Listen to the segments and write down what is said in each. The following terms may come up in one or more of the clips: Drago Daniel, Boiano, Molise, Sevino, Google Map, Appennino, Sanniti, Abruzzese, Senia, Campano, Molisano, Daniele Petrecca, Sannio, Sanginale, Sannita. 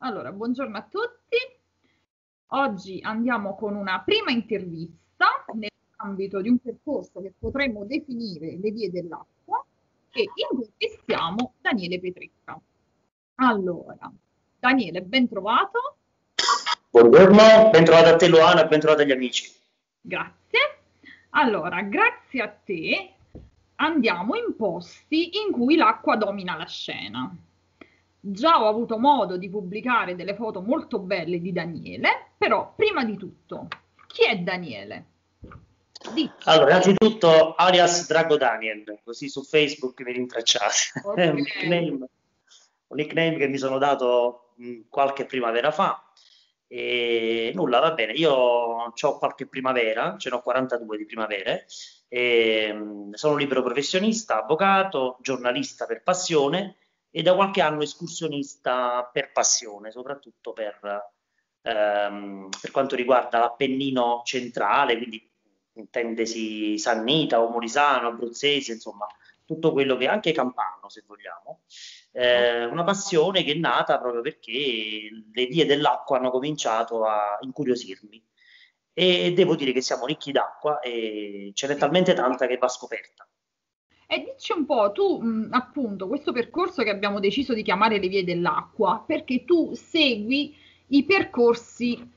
Allora, buongiorno a tutti. Oggi andiamo con una prima intervista nell'ambito di un percorso che potremmo definire le vie dell'acqua e intervistiamo Daniele Petrecca. Allora, Daniele, ben trovato. Buongiorno, ben trovata a te Luana, ben trovata agli amici. Grazie. Allora, grazie a te andiamo in posti in cui l'acqua domina la scena. Già ho avuto modo di pubblicare delle foto molto belle di Daniele, però prima di tutto, chi è Daniele? Dici. Allora, innanzitutto alias Drago Daniel, così su Facebook mi rintracciate. Okay. È un nickname che mi sono dato qualche primavera fa. E nulla, va bene, io ho qualche primavera, ce n'ho 42 di primavere, sono libero professionista, avvocato, giornalista per passione e da qualche anno escursionista per passione, soprattutto per quanto riguarda l'Appennino centrale, quindi intendesi Sannita o Molisano, Abruzzese, insomma tutto quello che anche Campano, se vogliamo. Una passione che è nata proprio perché le vie dell'acqua hanno cominciato a incuriosirmi e devo dire che siamo ricchi d'acqua e ce n'è talmente tanta che va scoperta. E dici un po', tu appunto questo percorso che abbiamo deciso di chiamare le vie dell'acqua, perché tu segui i percorsi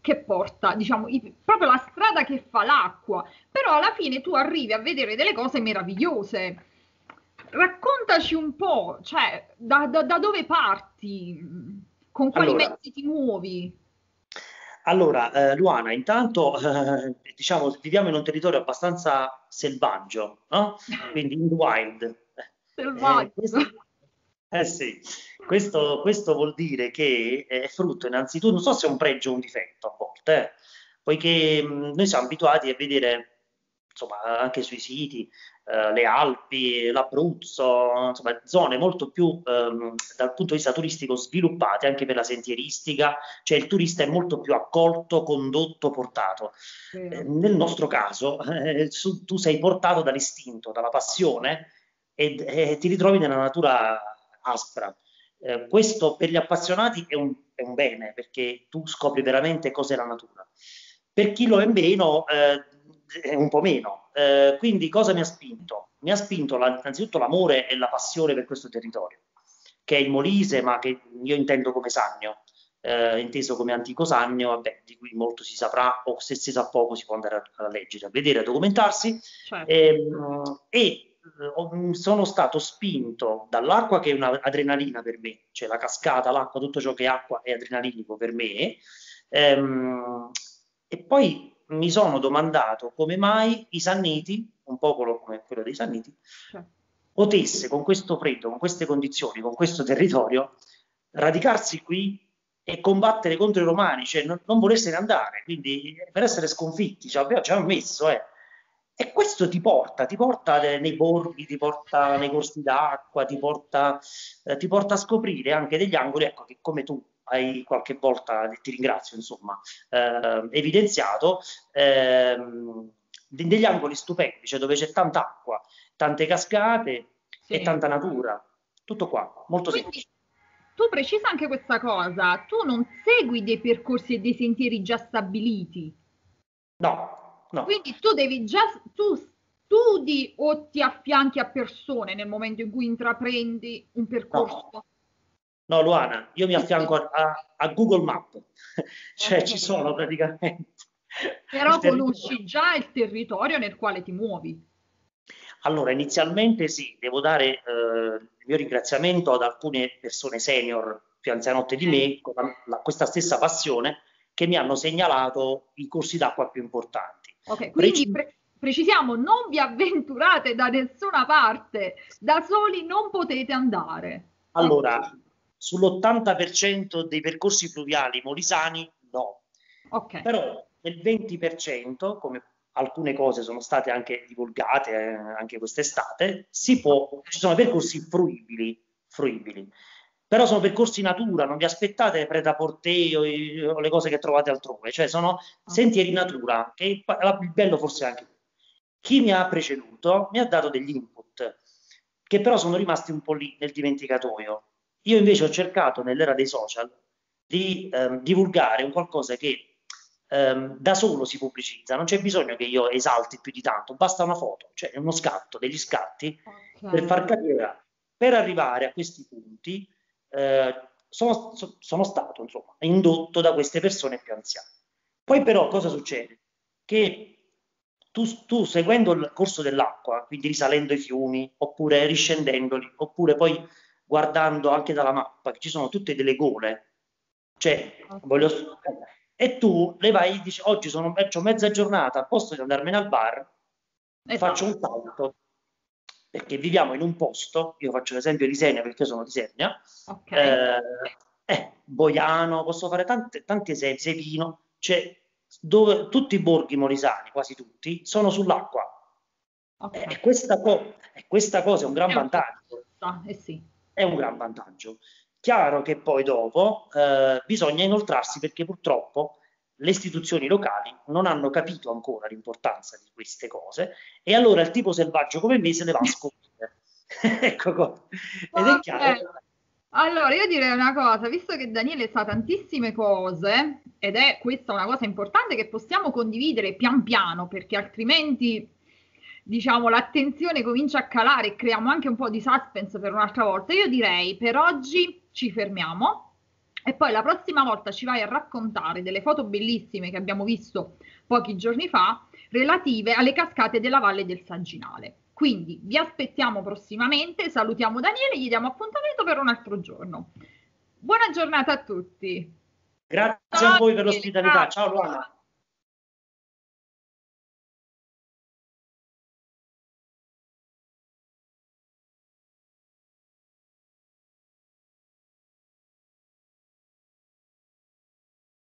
che porta, diciamo, proprio la strada che fa l'acqua, però alla fine tu arrivi a vedere delle cose meravigliose. Raccontaci un po', cioè, da dove parti, con quali mezzi ti muovi? Allora, Luana, intanto, diciamo, viviamo in un territorio abbastanza selvaggio, no? Quindi in wild. Selvaggio. Questo vuol dire che è frutto innanzitutto, non so se è un pregio o un difetto a volte, poiché noi siamo abituati a vedere, insomma, anche sui siti, le Alpi, l'Abruzzo, insomma zone molto più dal punto di vista turistico sviluppate anche per la sentieristica, cioè il turista è molto più accolto, condotto, portato. Nel nostro caso tu sei portato dall'istinto, dalla passione e ti ritrovi nella natura aspra. Questo per gli appassionati è un bene, perché tu scopri veramente cos'è la natura. Per chi lo è meno un po' meno, quindi cosa mi ha spinto? Mi ha spinto innanzitutto l'amore e la passione per questo territorio, che è il Molise, ma che io intendo come Sannio, inteso come antico Sannio, vabbè, di cui molto si saprà, o se si sa poco si può andare a leggere, a vedere, a documentarsi. Certo. E sono stato spinto dall'acqua, che è un'adrenalina per me, cioè la cascata, l'acqua, tutto ciò che è acqua è adrenalinico per me, e poi mi sono domandato come mai i Sanniti, un popolo come quello dei Sanniti, potesse con questo freddo, con queste condizioni, con questo territorio, radicarsi qui e combattere contro i Romani, cioè non volessero andare, quindi per essere sconfitti, ci hanno messo. E questo ti porta nei borghi, ti porta nei corsi d'acqua, ti porta a scoprire anche degli angoli, ecco, che come tu hai qualche volta, ti ringrazio, insomma, evidenziato degli angoli stupendi, cioè dove c'è tanta acqua, tante cascate e tanta natura, tutto qua, molto semplice. Tu precisa anche questa cosa, tu non segui dei percorsi e dei sentieri già stabiliti. No. Quindi tu devi già, tu studi o ti affianchi a persone nel momento in cui intraprendi un percorso? No, Luana, io mi affianco a Google Map, cioè ci sono praticamente. Però conosci già il territorio nel quale ti muovi. Allora, inizialmente sì, devo dare il mio ringraziamento ad alcune persone senior, più anzianotte di me, con questa stessa passione, che mi hanno segnalato i corsi d'acqua più importanti. Ok, quindi precisiamo, non vi avventurate da nessuna parte, da soli non potete andare. Allora, sull'80% dei percorsi fluviali molisani no, però nel 20%, come alcune cose sono state anche divulgate anche quest'estate, ci sono percorsi fruibili, però sono percorsi natura, non vi aspettate prêt-à-porter o le cose che trovate altrove, cioè sono sentieri natura, che il bello forse anche chi mi ha preceduto mi ha dato degli input che però sono rimasti un po' lì nel dimenticatoio. Io invece ho cercato nell'era dei social di divulgare un qualcosa che da solo si pubblicizza, non c'è bisogno che io esalti più di tanto, basta una foto, cioè uno scatto, degli scatti, okay, per far capire. Per arrivare a questi punti sono stato, insomma, indotto da queste persone più anziane. Poi però cosa succede? Che tu seguendo il corso dell'acqua, quindi risalendo i fiumi, oppure riscendendoli, oppure poi guardando anche dalla mappa, che ci sono tutte delle gole, cioè, okay, e tu le vai e dici, oggi faccio mezza giornata, al posto di andarmene al bar, faccio un salto, perché viviamo in un posto, io faccio l'esempio di Senia, perché io sono di Senia, okay, Boiano, posso fare tanti esempi, Sevino, cioè, dove tutti i borghi molisani, quasi tutti, sono sull'acqua. Okay. E questa cosa è un gran vantaggio. Sì. È un gran vantaggio. Chiaro che poi dopo bisogna inoltrarsi, perché purtroppo le istituzioni locali non hanno capito ancora l'importanza di queste cose, e allora il tipo selvaggio come me se ne va a scoprire. Ecco qua. Ed è chiaro. Allora, io direi una cosa, visto che Daniele sa tantissime cose, ed è questa una cosa importante che possiamo condividere pian piano, perché altrimenti, diciamo, l'attenzione comincia a calare e creiamo anche un po' di suspense per un'altra volta. Io direi per oggi ci fermiamo e poi la prossima volta ci vai a raccontare delle foto bellissime che abbiamo visto pochi giorni fa relative alle cascate della Valle del Sanginale. Quindi vi aspettiamo prossimamente, salutiamo Daniele e gli diamo appuntamento per un altro giorno. Buona giornata a tutti. Grazie a voi per l'ospitalità. Ciao Luana.